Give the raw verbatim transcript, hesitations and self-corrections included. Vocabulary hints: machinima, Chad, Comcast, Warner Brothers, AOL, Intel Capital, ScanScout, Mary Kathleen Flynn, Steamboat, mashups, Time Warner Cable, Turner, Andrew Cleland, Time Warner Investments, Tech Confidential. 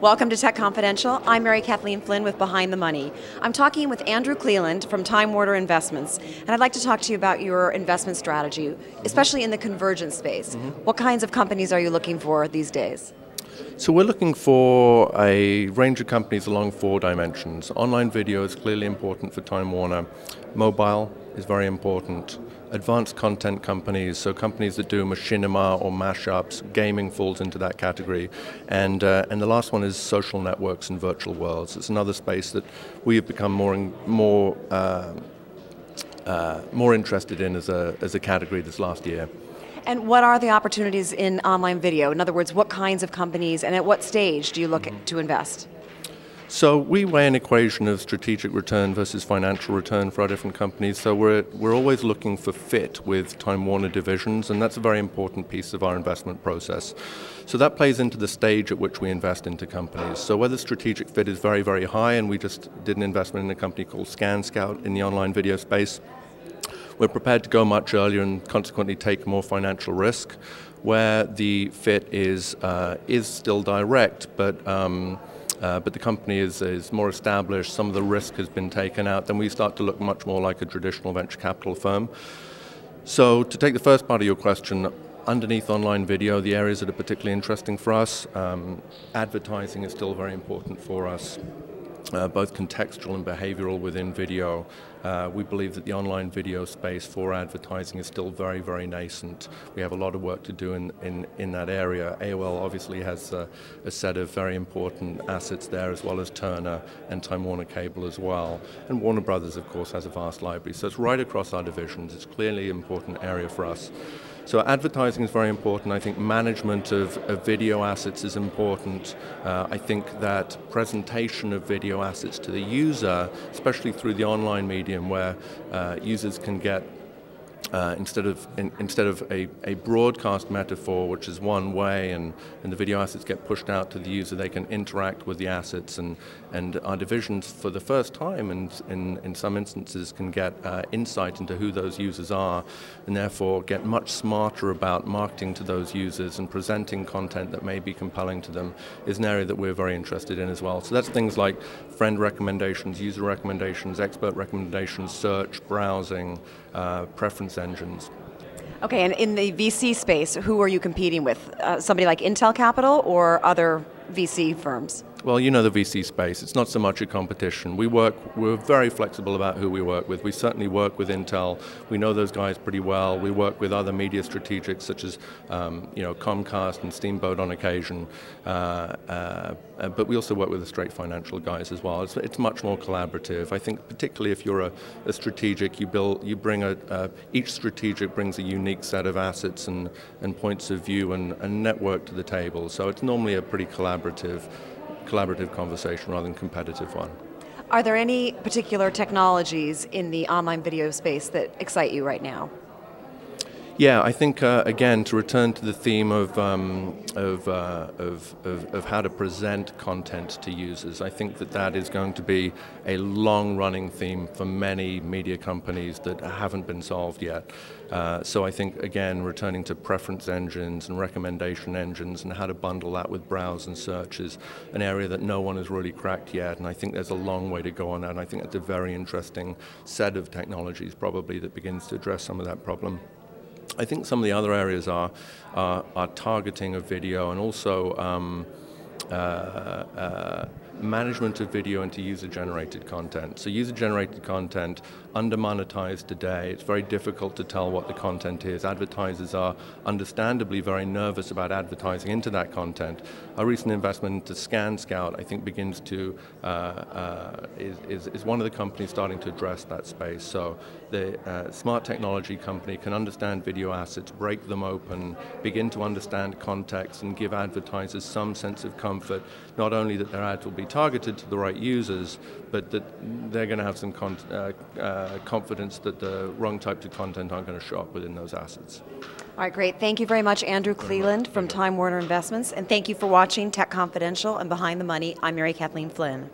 Welcome to Tech Confidential. I'm Mary Kathleen Flynn with Behind the Money. I'm talking with Andrew Cleland from Time Warner Investments, and I'd like to talk to you about your investment strategy, especially in the convergence space. Mm-hmm. What kinds of companies are you looking for these days? So we're looking for a range of companies along four dimensions. Online video is clearly important for Time Warner. Mobile is very important. Advanced content companies, so companies that do machinima or mashups, gaming falls into that category. And, uh, and the last one is social networks and virtual worlds. It's another space that we have become more and more, uh, uh, more interested in as a, as a category this last year. And what are the opportunities in online video? In other words, what kinds of companies and at what stage do you look mm-hmm. to invest? So we weigh an equation of strategic return versus financial return for our different companies. So we're, we're always looking for fit with Time Warner divisions, and that's a very important piece of our investment process. So that plays into the stage at which we invest into companies. So whether strategic fit is very, very high, and we just did an investment in a company called ScanScout in the online video space, we're prepared to go much earlier and consequently take more financial risk. Where the fit is, uh, is still direct, but um, Uh, but the company is, is more established, some of the risk has been taken out, then we start to look much more like a traditional venture capital firm. So to take the first part of your question, underneath online video, the areas that are particularly interesting for us, um, advertising is still very important for us, uh, both contextual and behavioral within video. Uh, we believe that the online video space for advertising is still very, very nascent. We have a lot of work to do in, in, in that area. A O L obviously has a, a set of very important assets there, as well as Turner and Time Warner Cable as well. And Warner Brothers, of course, has a vast library. So it's right across our divisions. It's clearly an important area for us. So advertising is very important. I think management of, of video assets is important. Uh, I think that presentation of video assets to the user, especially through the online media, where uh, users can get, uh, instead of in, instead of a, a broadcast metaphor, which is one way, and, and the video assets get pushed out to the user, they can interact with the assets, and, and our divisions for the first time in, in, in some instances can get uh, insight into who those users are, and therefore get much smarter about marketing to those users and presenting content that may be compelling to them is an area that we're very interested in as well. So that's things like friend recommendations, user recommendations, expert recommendations, search, browsing, uh, preference engines. Okay, and in the V C space, who are you competing with? Uh, somebody like Intel Capital or other V C firms? Well, you know the V C space. It's not so much a competition. We work, we're very flexible about who we work with. We certainly work with Intel. We know those guys pretty well. We work with other media strategics such as um, you know, Comcast and Steamboat on occasion. Uh, uh, but we also work with the straight financial guys as well. It's, it's much more collaborative. I think particularly if you're a, a strategic, you build, you bring a, uh, each strategic brings a unique set of assets and, and points of view and, and network to the table. So it's normally a pretty collaborative collaborative conversation rather than competitive one. Are there any particular technologies in the online video space that excite you right now? Yeah, I think uh, again, to return to the theme of, um, of, uh, of, of, of how to present content to users, I think that that is going to be a long-running theme for many media companies that haven't been solved yet. Uh, so I think, again, returning to preference engines and recommendation engines and how to bundle that with browse and search is an area that no one has really cracked yet, and I think there's a long way to go on that, and I think that's a very interesting set of technologies probably that begins to address some of that problem. I think some of the other areas are, are, are targeting of video, and also um, uh, uh, management of video into user-generated content. So user-generated content, under-monetized today, it's very difficult to tell what the content is. Advertisers are understandably very nervous about advertising into that content. Our recent investment into ScanScout, I think, begins to, uh, uh, is, is, is one of the companies starting to address that space. So the uh, smart technology company can understand video assets, break them open, begin to understand context, and give advertisers some sense of comfort, not only that their ads will be targeted to the right users, but that they're going to have some con uh, uh, confidence that the wrong types of content aren't going to show up within those assets. All right, great. Thank you very much, Andrew Cleland from Time Warner Investments, and thank you for watching Tech Confidential and Behind the Money. I'm Mary Kathleen Flynn.